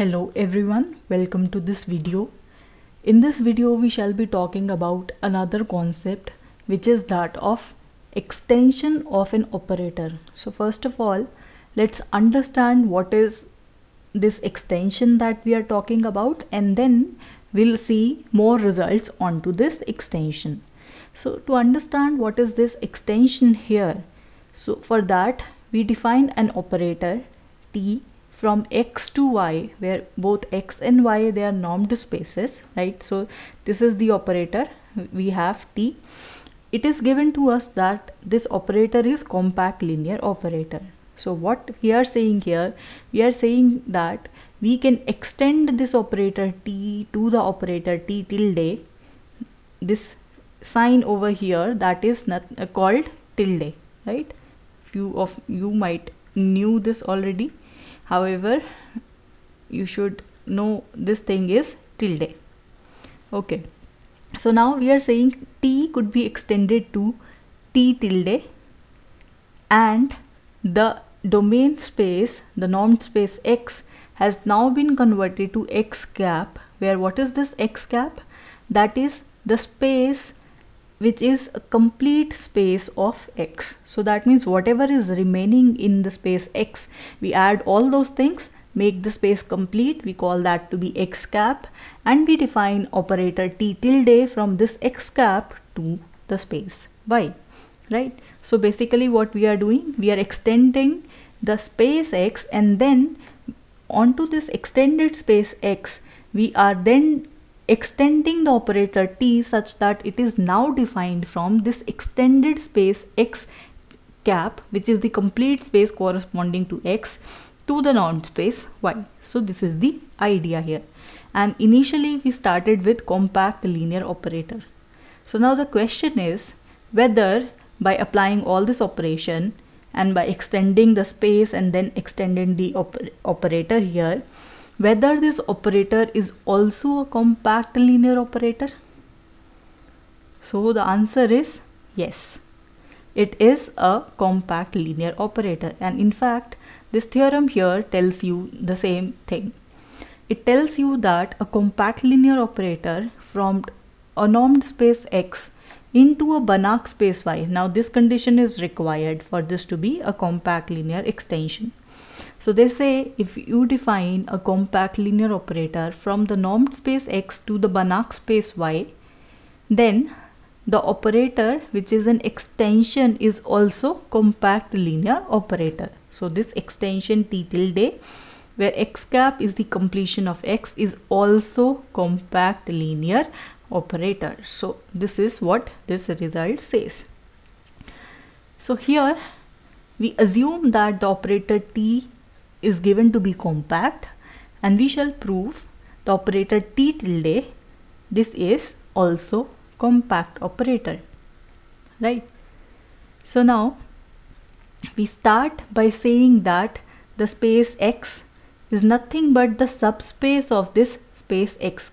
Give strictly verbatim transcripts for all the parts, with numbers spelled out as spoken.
Hello everyone, welcome to this video. In this video we shall be talking about another concept, which is that of extension of an operator. So first of all, let's understand what is this extension that we are talking about, and then we'll see more results onto this extension. So to understand what is this extension here, so for that we define an operator T from X to Y, where both X and Y, they are normed spaces, right? So this is the operator we have T. It is given to us that this operator is compact linear operator. So what we are saying here, we are saying that we can extend this operator T to the operator T tilde. This sign over here, that is not, uh, called tilde, right? Few of you might knew this already. However, you should know this thing is tilde. Okay. So now we are saying T could be extended to T tilde, and the domain space, the normed space X, has now been converted to X cap, where what is this X cap? That is the space which is a complete space of X. So that means whatever is remaining in the space X, we add all those things, make the space complete, we call that to be X cap, and we define operator T tilde from this X cap to the space Y, right? So basically what we are doing, we are extending the space X, and then onto this extended space X, we are then extending the operator T such that it is now defined from this extended space X cap, which is the complete space corresponding to X, to the normed space Y. So this is the idea here. And initially we started with compact linear operator. So now the question is whether by applying all this operation and by extending the space and then extending the op operator here, whether this operator is also a compact linear operator? So the answer is yes, it is a compact linear operator. And in fact, this theorem here tells you the same thing. It tells you that a compact linear operator from a normed space X into a Banach space Y. Now this condition is required for this to be a compact linear extension. So they say if you define a compact linear operator from the normed space X to the Banach space Y, then the operator which is an extension is also compact linear operator. So this extension T tilde, where X cap is the completion of X, is also compact linear operator. So this is what this result says. So here we assume that the operator T is given to be compact, and we shall prove the operator T tilde, this is also compact operator, right? So now we start by saying that the space X is nothing but the subspace of this space X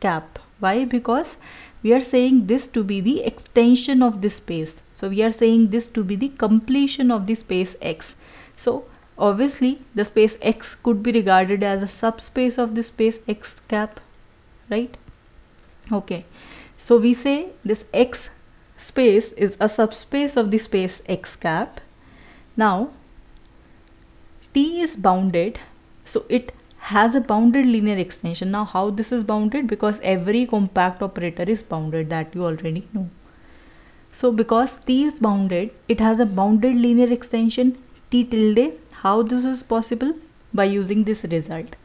cap. Why? Because we are saying this to be the extension of this space. So we are saying this to be the completion of the space X. So obviously the space X could be regarded as a subspace of the space X cap, right? Okay. So we say this X space is a subspace of the space X cap. Now T is bounded, so it has a bounded linear extension. Now how this is bounded? Because every compact operator is bounded, that you already know. So because T is bounded, it has a bounded linear extension T tilde. How this is possible? By using this result.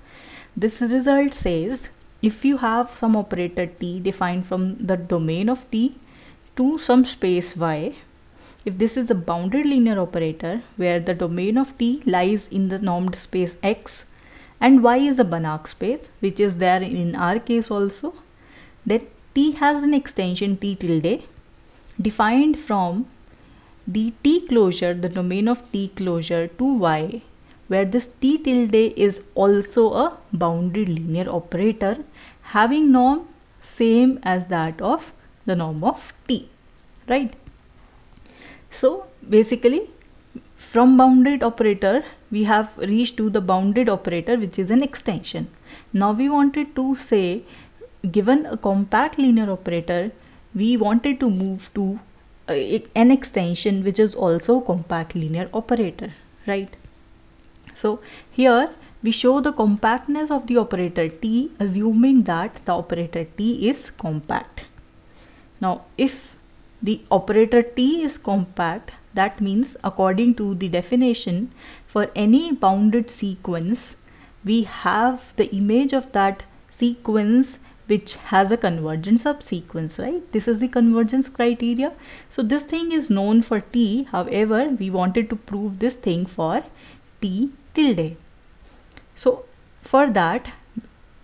This result says if you have some operator T defined from the domain of T to some space Y, if this is a bounded linear operator where the domain of T lies in the normed space X and Y is a Banach space, which is there in our case also, then T has an extension T tilde defined from the T closure, the domain of T closure to Y, where this T tilde is also a bounded linear operator having norm same as that of the norm of T, right? So basically From bounded operator, we have reached to the bounded operator, which is an extension. Now we wanted to say, given a compact linear operator, we wanted to move to uh, an extension which is also compact linear operator, right? So here we show the compactness of the operator T, assuming that the operator T is compact. Now if the operator T is compact, that means according to the definition, for any bounded sequence, we have the image of that sequence which has a convergent subsequence, right? This is the convergence criteria. So this thing is known for T. However, we wanted to prove this thing for T tilde. So for that,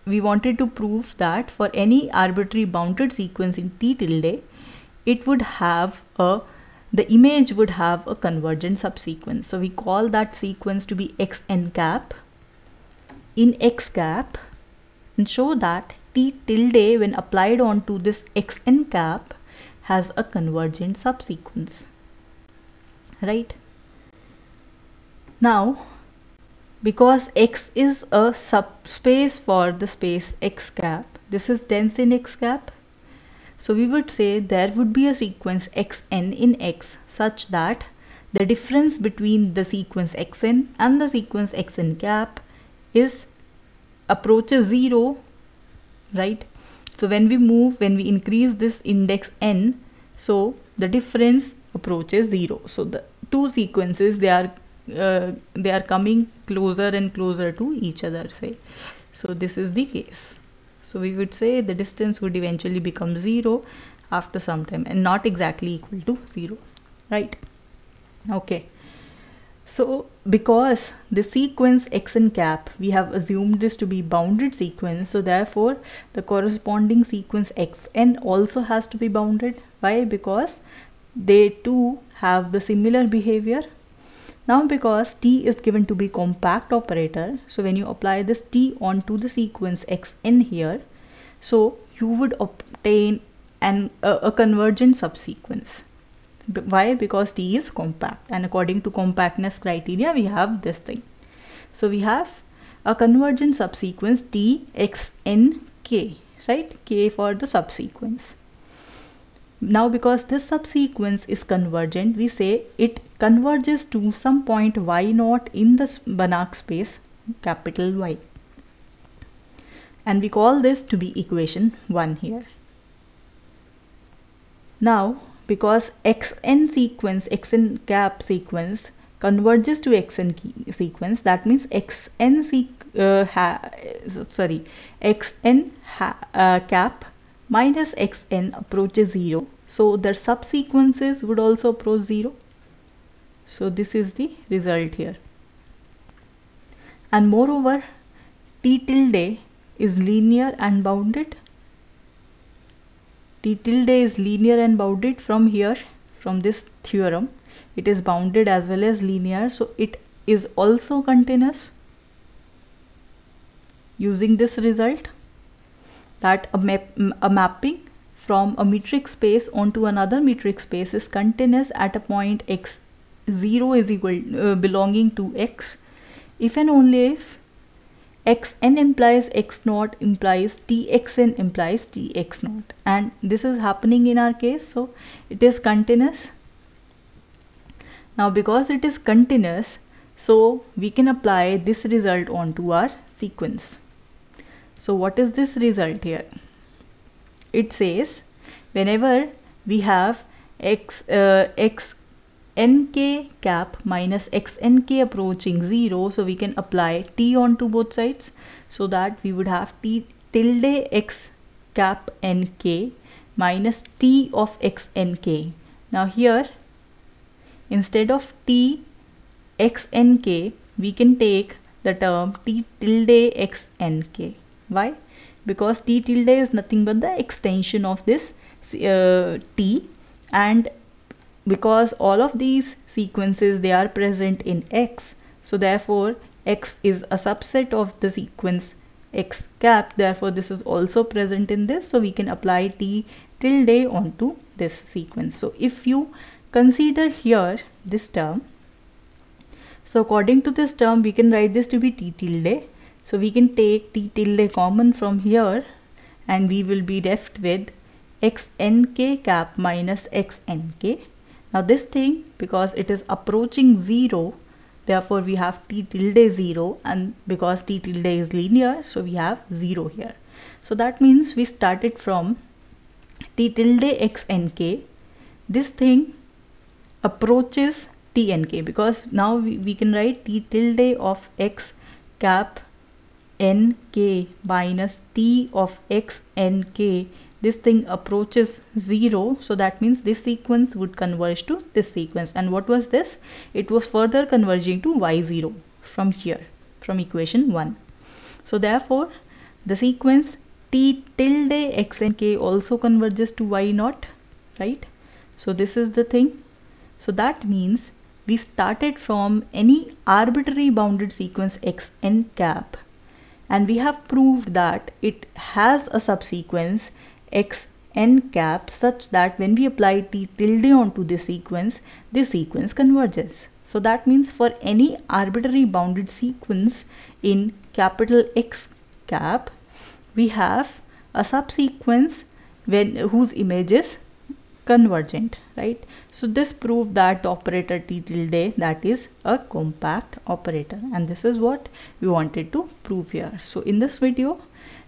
we wanted to prove that for any arbitrary bounded sequence in T tilde, it would have a the image would have a convergent subsequence. So we call that sequence to be X n cap. In X cap, and show that T tilde, when applied onto this X n cap, has a convergent subsequence, right? Now, because X is a subspace for the space X cap, this is dense in X cap. So we would say there would be a sequence Xn in X such that the difference between the sequence Xn and the sequence Xn cap is approaches zero, right? So when we move, when we increase this index n, so the difference approaches zero. So the two sequences, they are uh, they are coming closer and closer to each other, say. So this is the case. So we would say the distance would eventually become zero after some time and not exactly equal to zero, right? Okay. So because the sequence Xn cap, we have assumed this to be bounded sequence. So therefore the corresponding sequence Xn also has to be bounded. Why? Because they too have the similar behavior. Now because T is given to be compact operator, so when you apply this T onto the sequence Xn here, so you would obtain an, a, a convergent subsequence. B why? Because T is compact, and according to compactness criteria, we have this thing. So we have a convergent subsequence T Xn K, right? K for the subsequence. Now because this subsequence is convergent, we say it converges to some point y naught in the Banach space capital Y, and we call this to be equation one here. Now because Xn sequence, Xn cap sequence converges to Xn sequence, that means Xn sequ uh, ha sorry Xn ha uh, cap minus Xn approaches zero, so their subsequences would also approach zero. So this is the result here. And moreover, T tilde is linear and bounded. T tilde is linear and bounded from here, from this theorem. It is bounded as well as linear, so it is also continuous. Using this result, that a, map, a mapping from a matrix space onto another matrix space is continuous at a point x zero is equal uh, belonging to X, if and only if Xn implies X naught implies T Xn implies T X naught, and this is happening in our case, so it is continuous. Now because it is continuous, so we can apply this result onto our sequence. So what is this result here? It says whenever we have x uh, x nk cap minus Xnk approaching zero, so we can apply T onto both sides, so that we would have T tilde X cap nk minus T of Xnk. Now here, instead of T Xnk, we can take the term T tilde Xnk. Why? Because T tilde is nothing but the extension of this uh, T, and because all of these sequences, they are present in X, so therefore X is a subset of the sequence X cap, therefore this is also present in this, so we can apply T tilde onto this sequence. So if you consider here this term, So according to this term, we can write this to be t tilde. So we can take t tilde common from here and we will be left with xnk cap minus xnk. Now this thing, because it is approaching zero, therefore we have t tilde zero, and because t tilde is linear, so we have zero here. So that means we started from t tilde xnk. This thing approaches tnk, because now we, we can write t tilde of x cap nk minus t of x nk. This thing approaches zero, so that means this sequence would converge to this sequence. And what was this? It was further converging to y zero from here, from equation one. So therefore the sequence t tilde xnk also converges to y zero, right? So this is the thing. So that means we started from any arbitrary bounded sequence xn cap, and we have proved that it has a subsequence xn cap such that when we apply t tilde onto this sequence, this sequence converges. So that means for any arbitrary bounded sequence in capital X cap, we have a subsequence when whose image is convergent, right? So this proved that the operator t tilde, that is a compact operator, and this is what we wanted to prove here. So in this video,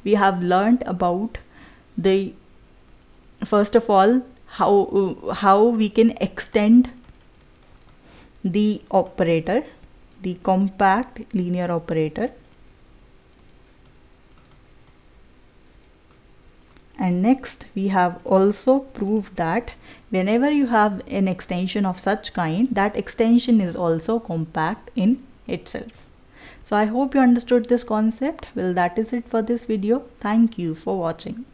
we have learned about the first of all how how we can extend the operator, the compact linear operator, and next we have also proved that whenever you have an extension of such kind, that extension is also compact in itself. So I hope you understood this concept. Well, that is it for this video. Thank you for watching.